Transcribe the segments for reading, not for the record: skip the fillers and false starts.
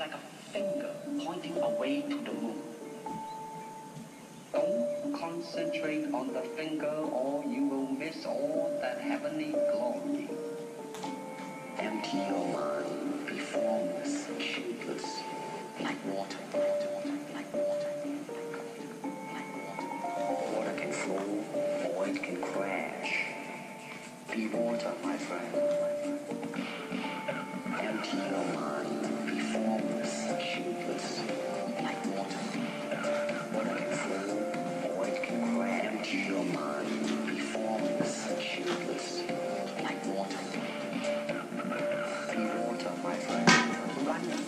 like a finger pointing away to the moon. Don't concentrate on the finger or you will miss all that heavenly glory. Empty your mind, be formless, shapeless, like water. Water can flow, void can crash. Be water, my friend. Empty your mind, be formless, shapeless, like water. Water can flow, void can crash. Empty your mind, be formless, shapeless, like water.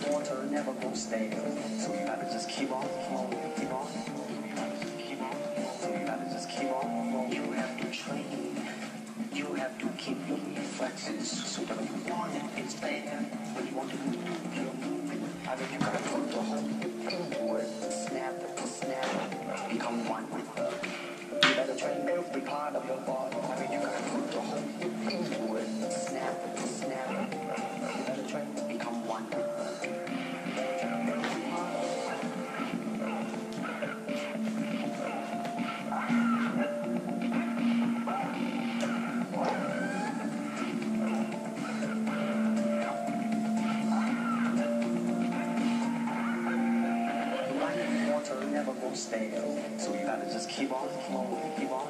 Water never goes stale, so you gotta just keep on flowing, so you gotta just keep on flowing. You have to train, you have to keep your reflexes, so that when you want it, it's there. When you want to move, you're moving. I mean, you gotta put the whole into it, snap, become one with the. You gotta train every part of your body. I mean, you gotta put the whole into it, snap, you gotta train to become one with the. Stale, so you gotta just keep on flowing, keep on.